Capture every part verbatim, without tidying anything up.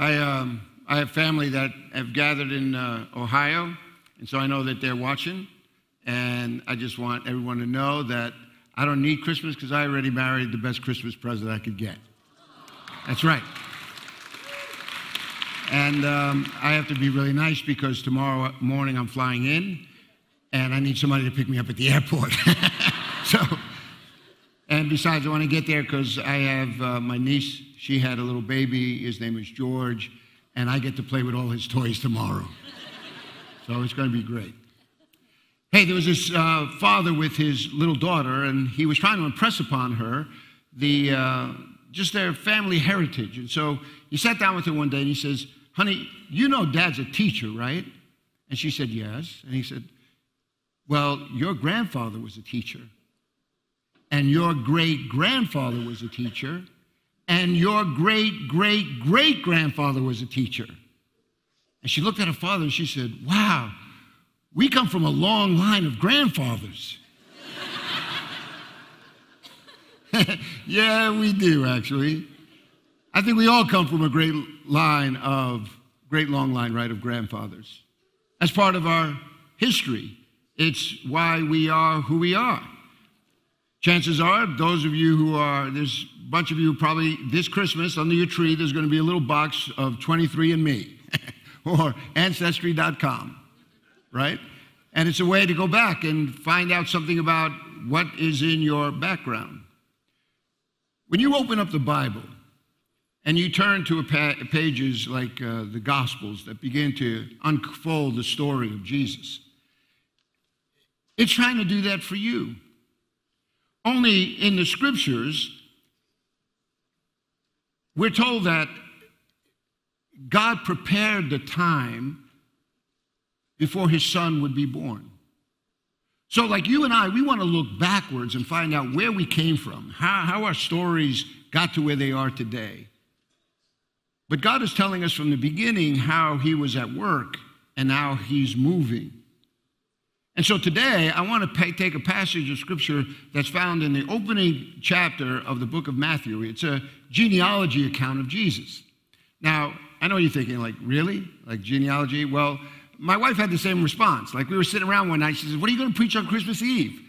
I, um, I have family that have gathered in uh, Ohio, and so I know that they're watching. And I just want everyone to know that I don't need Christmas because I already married the best Christmas present I could get. That's right. And um, I have to be really nice because tomorrow morning I'm flying in, and I need somebody to pick me up at the airport. So, and besides, I want to get there because I have uh, my niece. She had a little baby. His name is George, and I get to play with all his toys tomorrow. So it's going to be great. Hey, there was this uh, father with his little daughter, and he was trying to impress upon her the uh, just their family heritage. And so he sat down with her one day, and he says, "Honey, you know Dad's a teacher, right?" And she said, "Yes." And he said, "Well, your grandfather was a teacher, and your great-grandfather was a teacher, and your great-great-great-grandfather was a teacher." And she looked at her father, and she said, "Wow. We come from a long line of grandfathers." Yeah, we do, actually. I think we all come from a great line of, great long line, right, of grandfathers. That's part of our history. It's why we are who we are. Chances are, those of you who are, there's a bunch of you probably this Christmas under your tree, there's going to be a little box of twenty-three and me or Ancestry dot com. Right? And it's a way to go back and find out something about what is in your background. When you open up the Bible and you turn to a pa pages like uh, the Gospels that begin to unfold the story of Jesus, it's trying to do that for you. Only in the Scriptures, we're told that God prepared the time before his son would be born. So like you and I, we want to look backwards and find out where we came from, how, how our stories got to where they are today. But God is telling us from the beginning how he was at work and how he's moving. And so today, I want to pay, take a passage of scripture that's found in the opening chapter of the book of Matthew. It's a genealogy account of Jesus. Now, I know you're thinking, like, really? Like genealogy? Well, my wife had the same response. Like, we were sitting around one night, she said, "What are you going to preach on Christmas Eve?"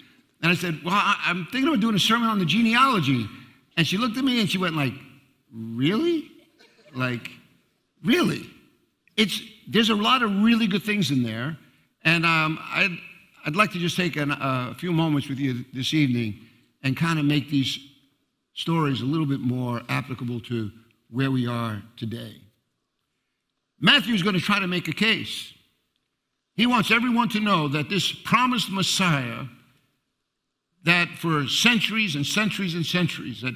And I said, "Well, I'm thinking about doing a sermon on the genealogy." And she looked at me and she went like, "Really? Like, really?" It's, there's a lot of really good things in there. And um, I'd, I'd like to just take an, uh, a few moments with you this evening and kind of make these stories a little bit more applicable to where we are today. Matthew's going to try to make a case. He wants everyone to know that this promised Messiah, that for centuries and centuries and centuries that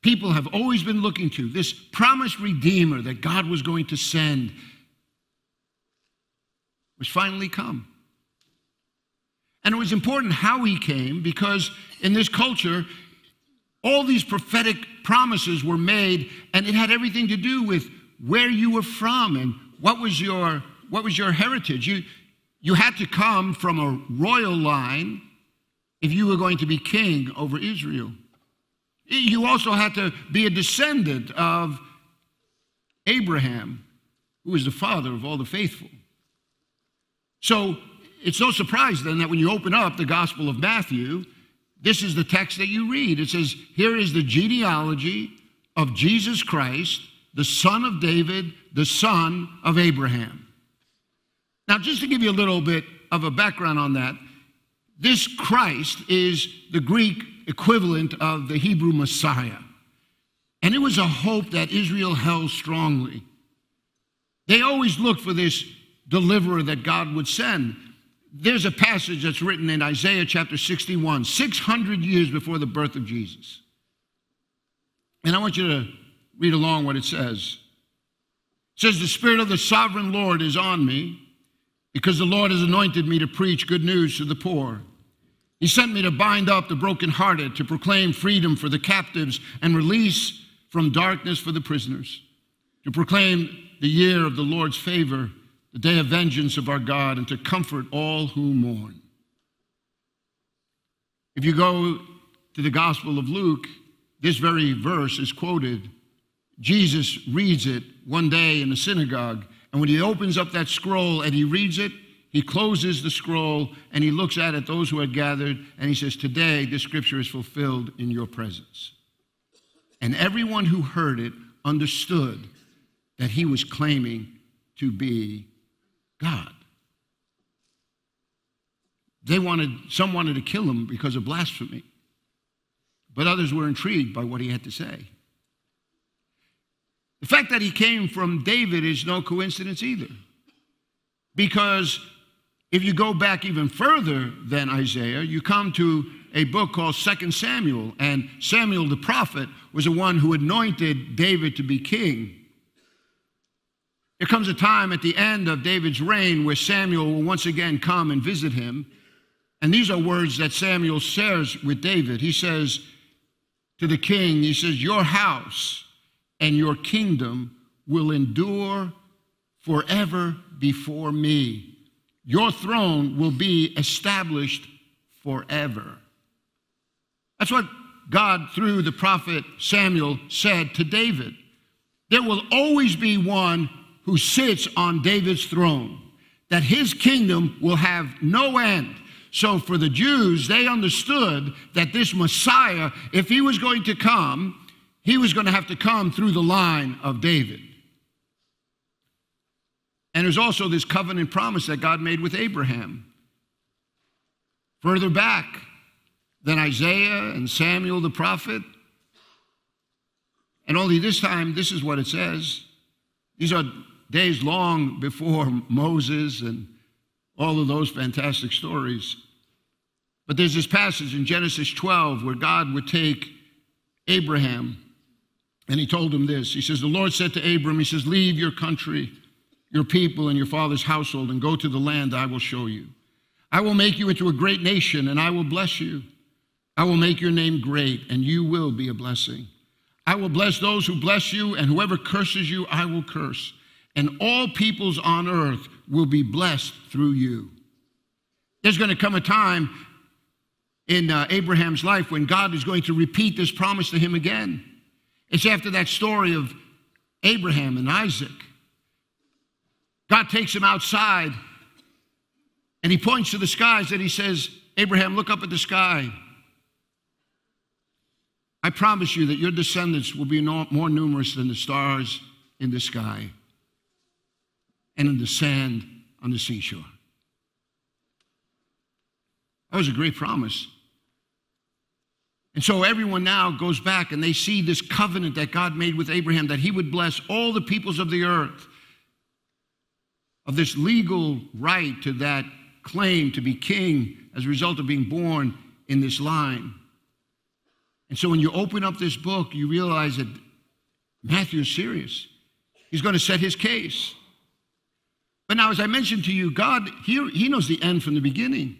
people have always been looking to, this promised Redeemer that God was going to send, was finally come. And it was important how he came, because in this culture, all these prophetic promises were made, and it had everything to do with where you were from and what was your, what was your heritage. You, You had to come from a royal line if you were going to be king over Israel. You also had to be a descendant of Abraham, who is the father of all the faithful. So it's no surprise then that when you open up the Gospel of Matthew, this is the text that you read. It says, "Here is the genealogy of Jesus Christ, the son of David, the son of Abraham." Now, just to give you a little bit of a background on that, this Christ is the Greek equivalent of the Hebrew Messiah. And it was a hope that Israel held strongly. They always looked for this deliverer that God would send. There's a passage that's written in Isaiah chapter sixty-one, six hundred years before the birth of Jesus. And I want you to read along what it says. It says, "The Spirit of the Sovereign Lord is on me, because the Lord has anointed me to preach good news to the poor. He sent me to bind up the brokenhearted, to proclaim freedom for the captives and release from darkness for the prisoners, to proclaim the year of the Lord's favor, the day of vengeance of our God, and to comfort all who mourn." If you go to the Gospel of Luke, this very verse is quoted Jesus reads it one day in the synagogue, and when he opens up that scroll and he reads it, he closes the scroll and he looks out at those who had gathered and he says, "Today this scripture is fulfilled in your presence." And everyone who heard it understood that he was claiming to be God. They wanted, some wanted to kill him because of blasphemy, but others were intrigued by what he had to say. The fact that he came from David is no coincidence either, because if you go back even further than Isaiah, you come to a book called Second Samuel, and Samuel the prophet was the one who anointed David to be king. There comes a time at the end of David's reign where Samuel will once again come and visit him, and these are words that Samuel shares with David. He says to the king, he says, "Your house and your kingdom will endure forever before me. Your throne will be established forever." That's what God, through the prophet Samuel, said to David. There will always be one who sits on David's throne, that his kingdom will have no end. So for the Jews, they understood that this Messiah, if he was going to come, he was going to have to come through the line of David. And there's also this covenant promise that God made with Abraham. Further back than Isaiah and Samuel the prophet, and only this time, this is what it says. These are days long before Moses and all of those fantastic stories. But there's this passage in Genesis twelve where God would take Abraham, and he told him this. He says, "The Lord said to Abram," he says, "leave your country, your people, and your father's household, and go to the land I will show you. I will make you into a great nation, and I will bless you. I will make your name great, and you will be a blessing. I will bless those who bless you, and whoever curses you, I will curse. And all peoples on earth will be blessed through you." There's going to come a time in uh, Abraham's life when God is going to repeat this promise to him again. It's after that story of Abraham and Isaac. God takes him outside and he points to the skies and he says, "Abraham, look up at the sky. I promise you that your descendants will be no more numerous than the stars in the sky and in the sand on the seashore." That was a great promise. And so everyone now goes back and they see this covenant that God made with Abraham, that he would bless all the peoples of the earth, of this legal right to that claim to be king as a result of being born in this line. And so when you open up this book, you realize that Matthew is serious. He's going to set his case. But now, as I mentioned to you, God, he, he knows the end from the beginning.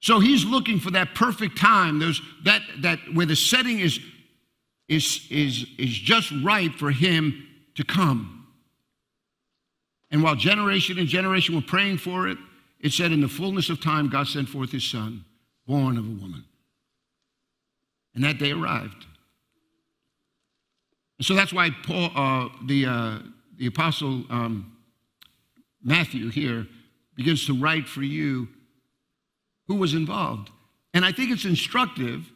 So he's looking for that perfect time, those, that, that, where the setting is, is, is, is just right for him to come. And while generation and generation were praying for it, it said in the fullness of time, God sent forth his son, born of a woman. And that day arrived. And so that's why Paul, uh, the, uh, the apostle um, Matthew here begins to write for you who was involved. And I think it's instructive,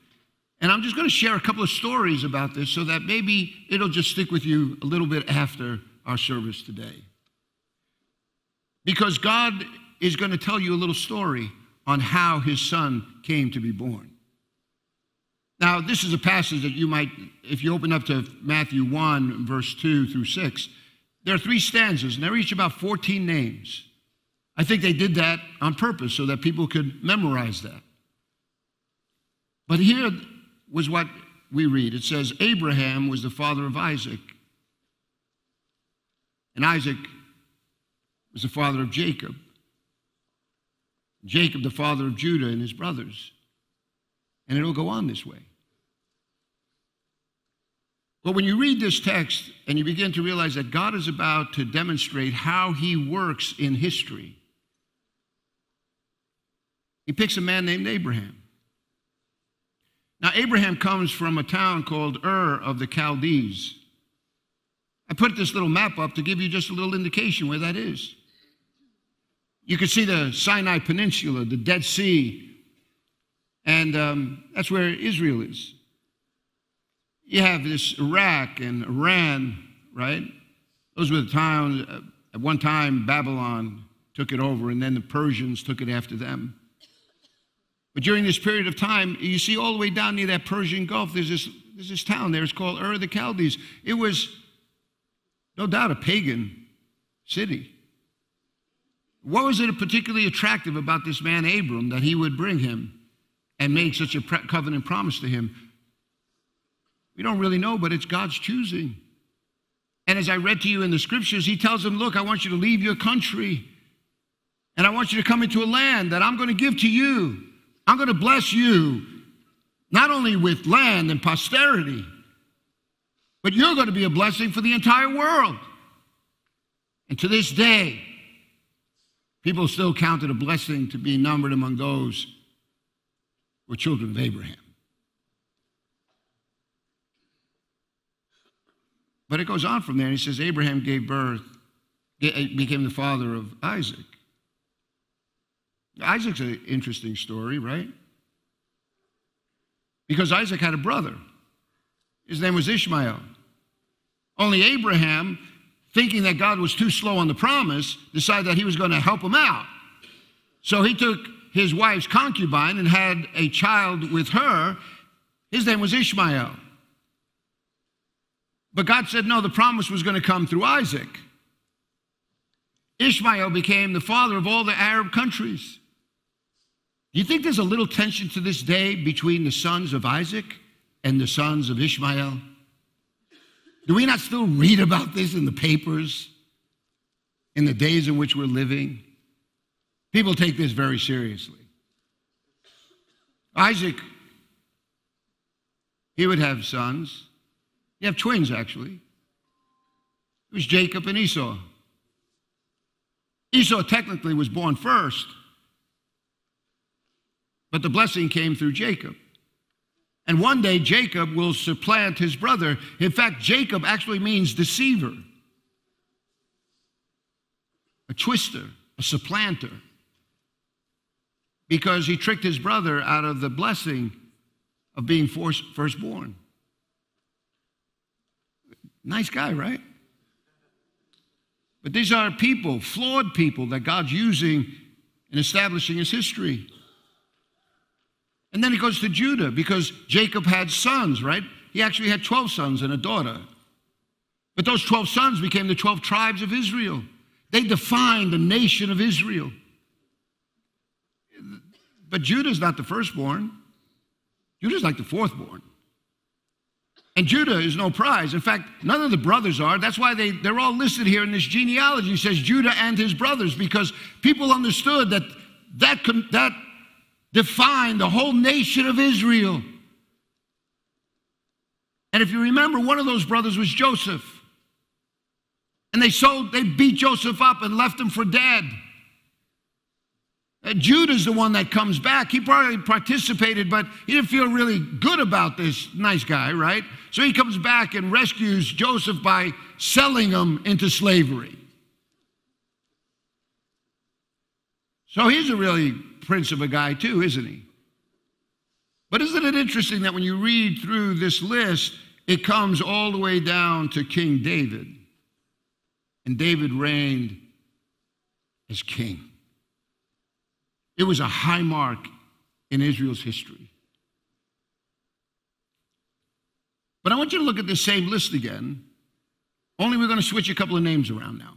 and I'm just going to share a couple of stories about this so that maybe it'll just stick with you a little bit after our service today. Because God is going to tell you a little story on how his son came to be born. Now, this is a passage that you might, if you open up to Matthew one, verse two through six, there are three stanzas, and they're each about fourteen names. I think they did that on purpose so that people could memorize that. But here was what we read. It says, "Abraham was the father of Isaac, and Isaac was the father of Jacob, Jacob the father of Judah and his brothers." And it'll go on this way. But when you read this text and you begin to realize that God is about to demonstrate how he works in history, he picks a man named Abraham. Now, Abraham comes from a town called Ur of the Chaldees. put this little map up to give you just a little indication where that is. You can see the Sinai Peninsula, the Dead Sea, and um, that's where Israel is. You have this Iraq and Iran, right? Those were the towns, uh, at one time Babylon took it over, and then the Persians took it after them. But during this period of time, you see all the way down near that Persian Gulf, there's this, there's this town there, it's called Ur of the Chaldees. It was, no doubt, a pagan city. What was it particularly attractive about this man Abram that he would bring him and make such a covenant promise to him? We don't really know, but it's God's choosing. And as I read to you in the scriptures, he tells them, look, I want you to leave your country, and I want you to come into a land that I'm going to give to you. I'm going to bless you, not only with land and posterity, but you're going to be a blessing for the entire world. And to this day, people still count it a blessing to be numbered among those who are children of Abraham. But it goes on from there, and he says Abraham gave birth, became the father of Isaac. Isaac's an interesting story, right? Because Isaac had a brother. His name was Ishmael. Only Abraham, thinking that God was too slow on the promise, decided that he was going to help him out. So he took his wife's concubine and had a child with her. His name was Ishmael. But God said, no, the promise was going to come through Isaac. Ishmael became the father of all the Arab countries. Do you think there's a little tension to this day between the sons of Isaac and the sons of Ishmael? Do we not still read about this in the papers in the days in which we're living? People take this very seriously. Isaac, he would have sons. He'd have twins, actually. It was Jacob and Esau. Esau technically was born first, but the blessing came through Jacob. And one day Jacob will supplant his brother. In fact, Jacob actually means deceiver, a twister, a supplanter, because he tricked his brother out of the blessing of being firstborn. Nice guy, right? But these are people, flawed people, that God's using in establishing his history. And then he goes to Judah, because Jacob had sons, right? He actually had twelve sons and a daughter. But those twelve sons became the twelve tribes of Israel. They defined the nation of Israel. But Judah's not the firstborn. Judah's like the fourthborn. And Judah is no prize. In fact, none of the brothers are. That's why they, they're all listed here in this genealogy. It says Judah and his brothers, because people understood that that, that defined the whole nation of Israel. And if you remember, one of those brothers was Joseph. And they, sold, they beat Joseph up and left him for dead. And Judah's the one that comes back. He probably participated, but he didn't feel really good about this. Nice guy, right? So he comes back and rescues Joseph by selling him into slavery. So he's a really prince of a guy too, isn't he? But isn't it interesting that when you read through this list, it comes all the way down to King David. And David reigned as king. It was a high mark in Israel's history. But I want you to look at this same list again, only we're going to switch a couple of names around now.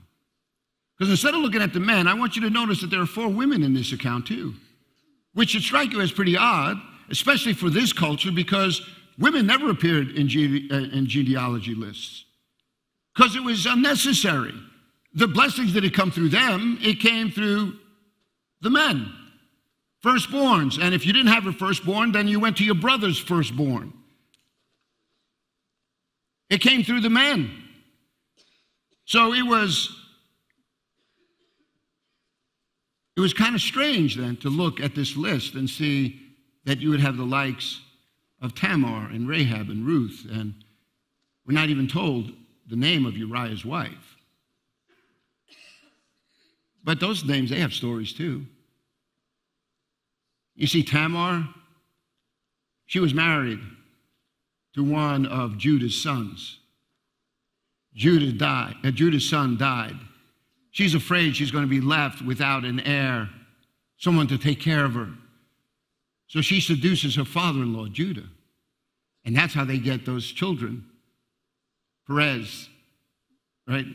Because instead of looking at the men, I want you to notice that there are four women in this account too, which should strike you as pretty odd, especially for this culture, because women never appeared in, gene uh, in genealogy lists, because it was unnecessary. The blessings didn't come through them, it came through the men. Firstborns, and if you didn't have a firstborn, then you went to your brother's firstborn. It came through the men. So it was, it was kind of strange then to look at this list and see that you would have the likes of Tamar and Rahab and Ruth, and we're not even told the name of Uriah's wife. But those names, they have stories too. You see, Tamar, she was married to one of Judah's sons. Judah died, uh, Judah's son died. She's afraid she's going to be left without an heir, someone to take care of her. So she seduces her father-in-law, Judah. And that's how they get those children. Perez, right?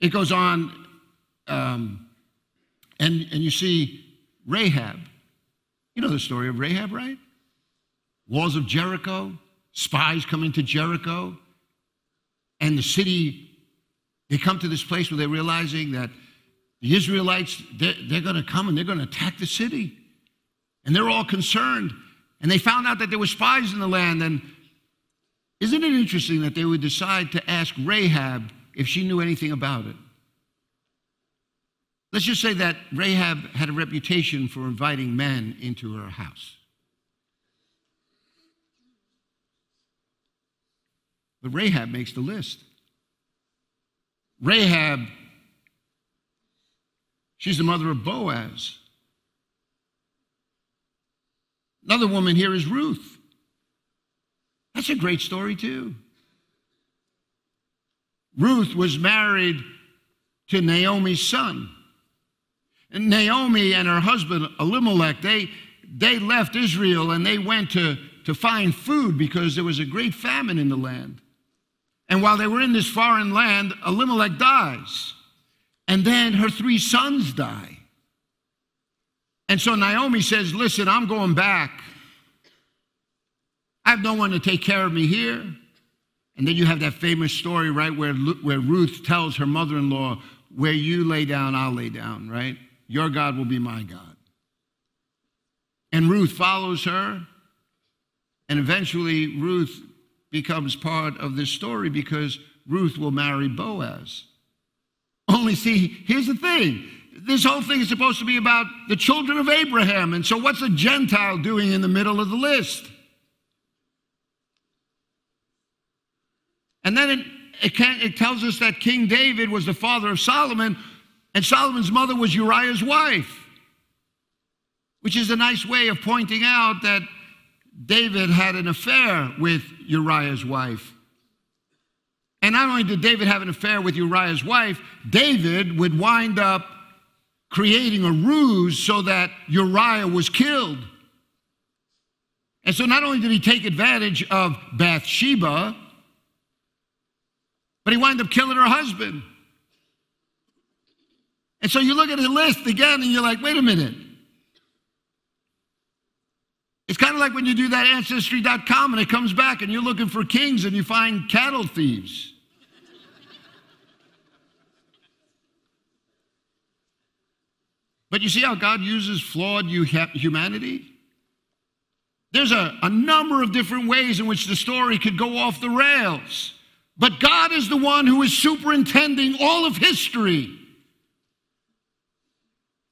It goes on, um, and, and you see Rahab. You know the story of Rahab, right? Walls of Jericho, spies come into Jericho, and the city, they come to this place where they're realizing that the Israelites, they're, they're going to come and they're going to attack the city. And they're all concerned. And they found out that there were spies in the land. And isn't it interesting that they would decide to ask Rahab if she knew anything about it? Let's just say that Rahab had a reputation for inviting men into her house. But Rahab makes the list. Rahab, she's the mother of Boaz. Another woman here is Ruth. That's a great story too. Ruth was married to Naomi's son. And Naomi and her husband, Elimelech, they, they left Israel and they went to, to find food because there was a great famine in the land. And while they were in this foreign land, Elimelech dies. And then her three sons die. And so Naomi says, listen, I'm going back. I have no one to take care of me here. And then you have that famous story, right, where, where Ruth tells her mother-in-law, where you lay down, I'll lay down, right? Your God will be my God. And Ruth follows her. And eventually Ruth becomes part of this story because Ruth will marry Boaz. Only see, here's the thing. This whole thing is supposed to be about the children of Abraham. And so what's a Gentile doing in the middle of the list? And then it, it, can, it tells us that King David was the father of Solomon, and Solomon's mother was Uriah's wife, which is a nice way of pointing out that David had an affair with Uriah's wife. And not only did David have an affair with Uriah's wife, David would wind up creating a ruse so that Uriah was killed. And so not only did he take advantage of Bathsheba, but he wound up killing her husband. And so you look at the list again and you're like, wait a minute. It's kind of like when you do that Ancestry dot com and it comes back and you're looking for kings and you find cattle thieves. But you see how God uses flawed humanity? There's a, a number of different ways in which the story could go off the rails. But God is the one who is superintending all of history.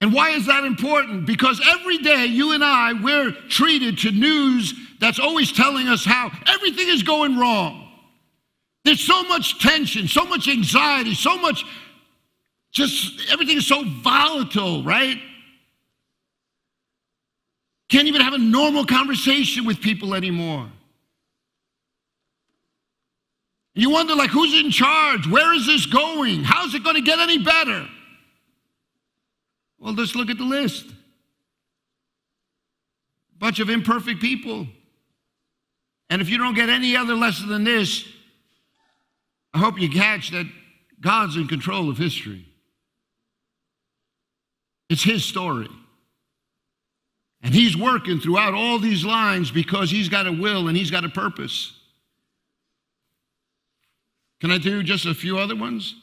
And why is that important? Because every day you and I, we're treated to news that's always telling us how everything is going wrong. There's so much tension, so much anxiety, so much, just everything is so volatile, right? Can't even have a normal conversation with people anymore. You wonder, like, who's in charge? Where is this going? How's it going to get any better? Well, let's look at the list. A bunch of imperfect people. And if you don't get any other lesson than this, I hope you catch that God's in control of history. It's his story. And he's working throughout all these lines because he's got a will and he's got a purpose. Can I do just a few other ones?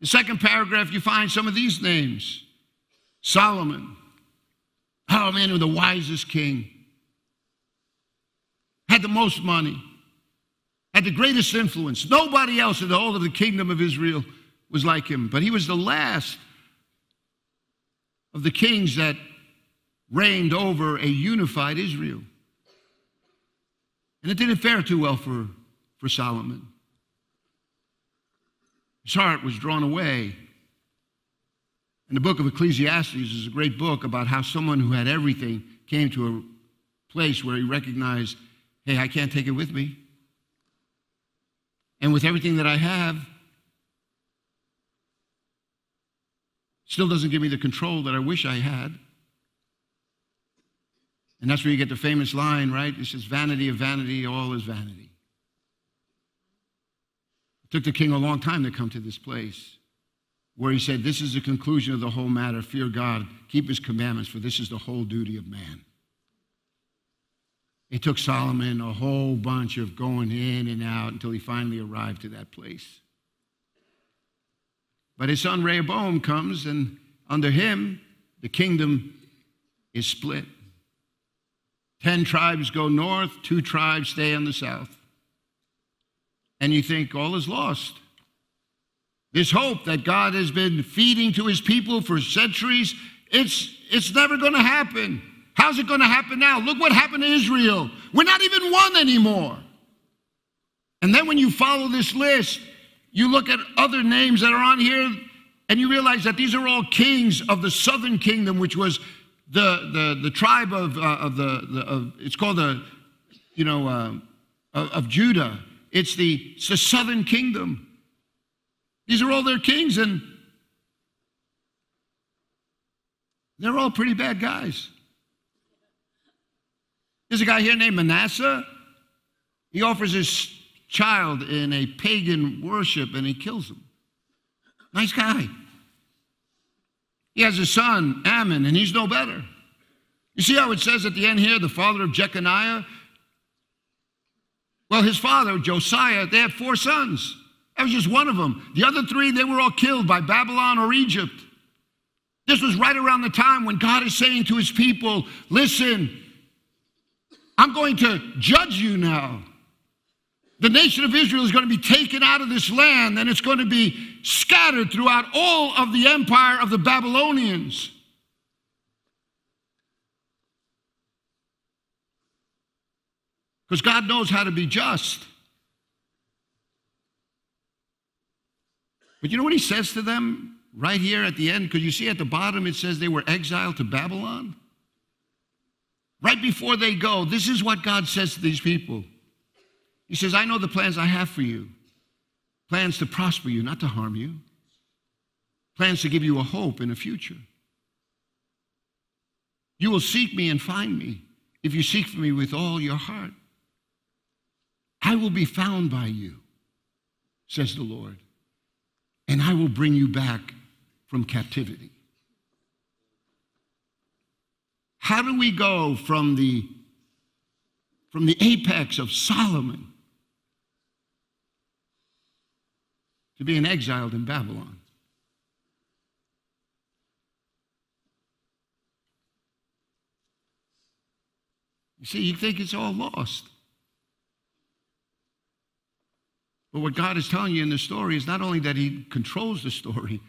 The second paragraph, you find some of these names. Solomon. Oh, man, he was the wisest king. Had the most money. Had the greatest influence. Nobody else in the whole of the kingdom of Israel was like him. But he was the last of the kings that reigned over a unified Israel. And it didn't fare too well for, for Solomon. His heart was drawn away. And the book of Ecclesiastes is a great book about how someone who had everything came to a place where he recognized, hey, I can't take it with me. And with everything that I have, still doesn't give me the control that I wish I had. And that's where you get the famous line, right? It says, vanity of vanity, all is vanity. It took the king a long time to come to this place where he said, this is the conclusion of the whole matter. Fear God, keep his commandments, for this is the whole duty of man. It took Solomon a whole bunch of going in and out until he finally arrived to that place. But his son Rehoboam comes, and under him, the kingdom is split. Ten tribes go north, two tribes stay on the south. And you think all is lost. This hope that God has been feeding to his people for centuries, it's, it's never going to happen. How's it going to happen now? Look what happened to Israel. We're not even one anymore. And then when you follow this list, you look at other names that are on here, and you realize that these are all kings of the southern kingdom, which was the the, the tribe of uh, of the, the of, it's called the you know uh, of, of Judah. It's the it's the southern kingdom. These are all their kings, and they're all pretty bad guys. There's a guy here named Manasseh. He offers his child in a pagan worship, and he kills him. Nice guy. He has a son, Ammon, and he's no better. You see how it says at the end here, the father of Jeconiah? Well, his father, Josiah, they had four sons. That was just one of them. The other three, they were all killed by Babylon or Egypt. This was right around the time when God is saying to his people, listen, I'm going to judge you now. The nation of Israel is going to be taken out of this land, and it's going to be scattered throughout all of the empire of the Babylonians. Because God knows how to be just. But you know what he says to them right here at the end? Because you see at the bottom it says they were exiled to Babylon. Right before they go, this is what God says to these people. He says, I know the plans I have for you. Plans to prosper you, not to harm you. Plans to give you a hope and a future. You will seek me and find me if you seek for me with all your heart. I will be found by you, says the Lord, and I will bring you back from captivity. How do we go from the, from the apex of Solomon to being exiled in Babylon? You see, you think it's all lost. But what God is telling you in the story is not only that he controls the story,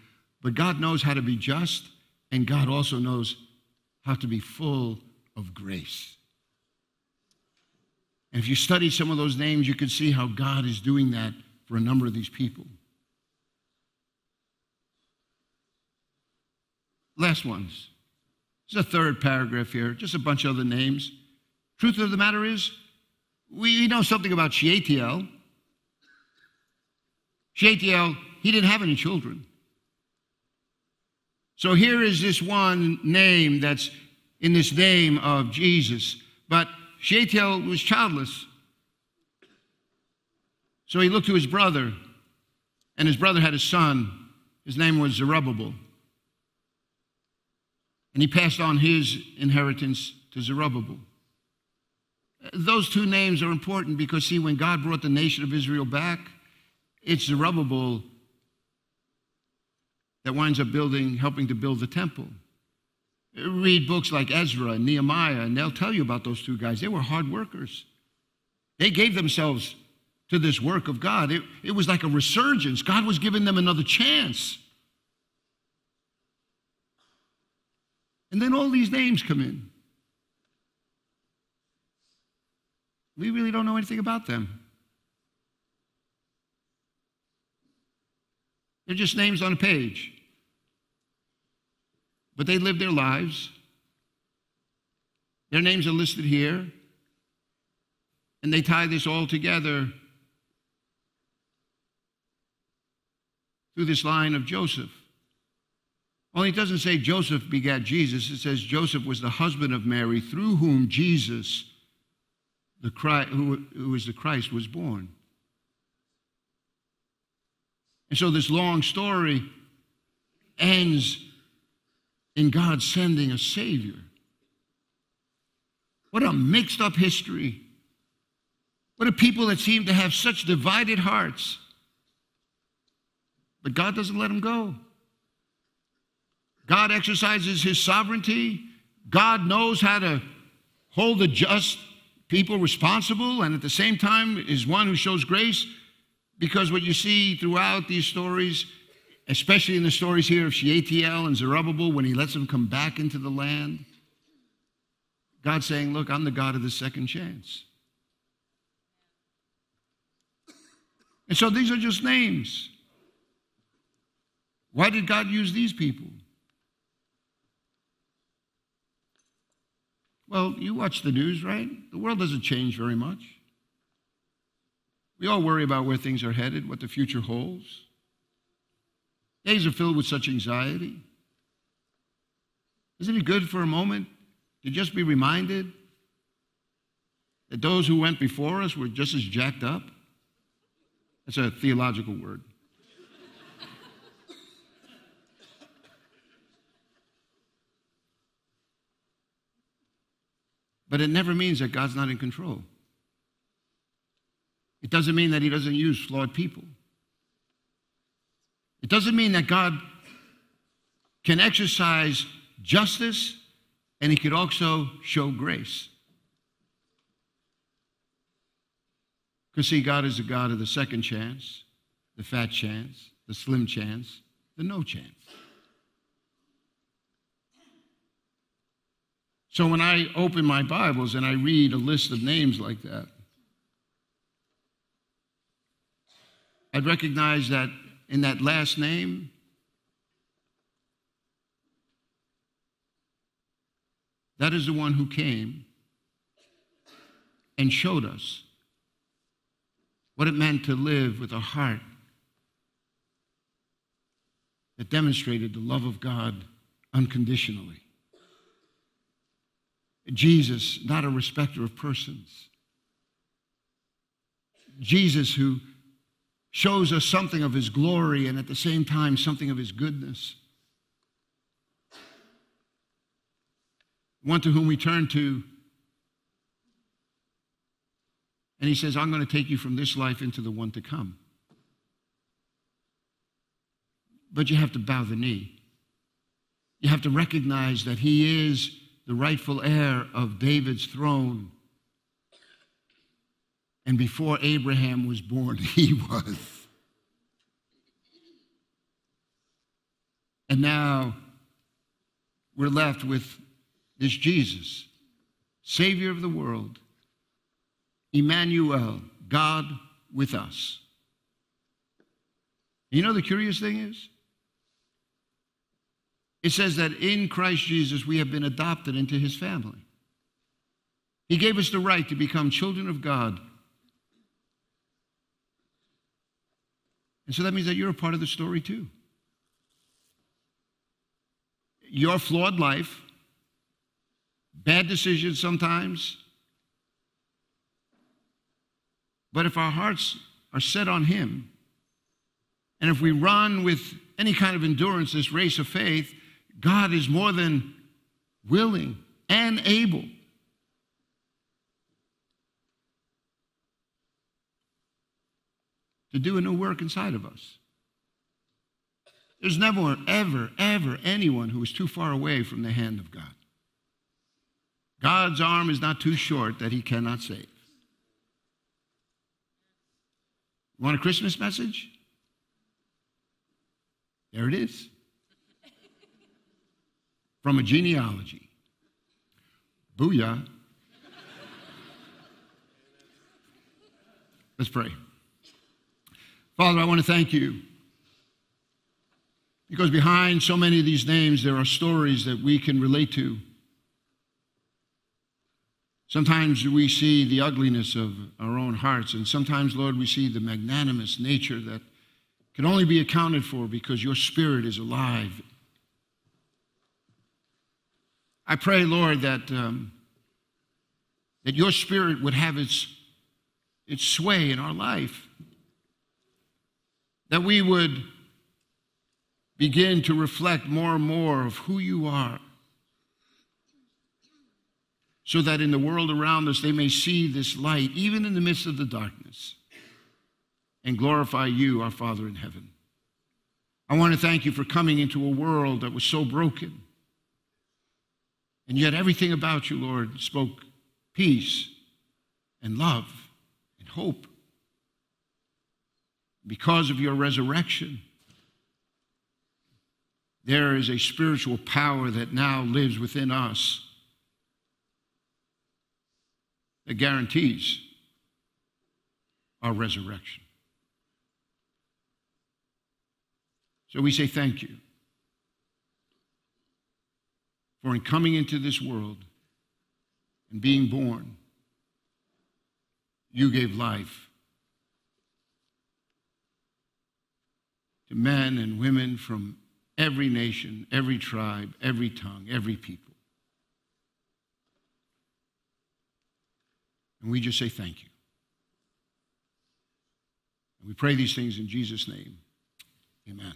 but God knows how to be just, and God also knows how to be full of grace. And if you study some of those names, you can see how God is doing that for a number of these people. Last ones. There's a third paragraph here, just a bunch of other names. Truth of the matter is, we know something about Shealtiel. Shealtiel, he didn't have any children. So here is this one name that's in this name of Jesus. But Shealtiel was childless. So he looked to his brother, and his brother had a son. His name was Zerubbabel. And he passed on his inheritance to Zerubbabel. Those two names are important because, see, when God brought the nation of Israel back, it's Zerubbabel that winds up building, helping to build the temple. Read books like Ezra and Nehemiah, and they'll tell you about those two guys. They were hard workers. They gave themselves to this work of God. It, it was like a resurgence. God was giving them another chance. And then all these names come in. We really don't know anything about them. They're just names on a page. But they lived their lives. Their names are listed here. And they tie this all together through this line of Joseph. Only it doesn't say Joseph begat Jesus. It says Joseph was the husband of Mary, through whom Jesus, the Christ, who, who is the Christ, was born. And so this long story ends in God sending a Savior. What a mixed-up history. What a people that seem to have such divided hearts. But God doesn't let them go. God exercises his sovereignty. God knows how to hold the just people responsible, and at the same time is one who shows grace, because what you see throughout these stories, especially in the stories here of Shealtiel and Zerubbabel, when he lets them come back into the land, God's saying, look, I'm the God of the second chance. And so these are just names. Why did God use these people? Well, you watch the news, right? The world doesn't change very much. We all worry about where things are headed, what the future holds. Days are filled with such anxiety. Isn't it good for a moment to just be reminded that those who went before us were just as jacked up? That's a theological word. But it never means that God's not in control. It doesn't mean that he doesn't use flawed people. It doesn't mean that God can exercise justice and he could also show grace. Because see, God is the God of the second chance, the fat chance, the slim chance, the no chance. So when I open my Bibles and I read a list of names like that, I'd recognize that in that last name, that is the one who came and showed us what it meant to live with a heart that demonstrated the love of God unconditionally. Jesus, not a respecter of persons. Jesus, who shows us something of his glory and at the same time something of his goodness. One to whom we turn to, and he says, I'm going to take you from this life into the one to come. But you have to bow the knee. You have to recognize that he is the rightful heir of David's throne. And before Abraham was born, he was. And now we're left with this Jesus, Savior of the world, Emmanuel, God with us. You know the curious thing is? It says that in Christ Jesus we have been adopted into his family. He gave us the right to become children of God. And so that means that you're a part of the story too. Your flawed life, bad decisions sometimes, but if our hearts are set on him, and if we run with any kind of endurance this race of faith, God is more than willing and able to do a new work inside of us. There's never, ever, ever anyone who is too far away from the hand of God. God's arm is not too short that he cannot save. You want a Christmas message? There it is. From a genealogy. Booyah. Let's pray. Father, I want to thank you Because behind so many of these names, there are stories that we can relate to. Sometimes we see the ugliness of our own hearts, and sometimes, Lord, we see the magnanimous nature that can only be accounted for because your Spirit is alive. I pray, Lord, that, um, that your Spirit would have its, its sway in our life, that we would begin to reflect more and more of who you are, so that in the world around us they may see this light, even in the midst of the darkness, and glorify you, our Father in heaven. I want to thank you for coming into a world that was so broken, and yet everything about you, Lord, spoke peace and love and hope. Because of your resurrection, there is a spiritual power that now lives within us that guarantees our resurrection. So we say thank you for in coming into this world and being born, you gave life to men and women from every nation, every tribe, every tongue, every people. And we just say thank you. And we pray these things in Jesus' name. Amen.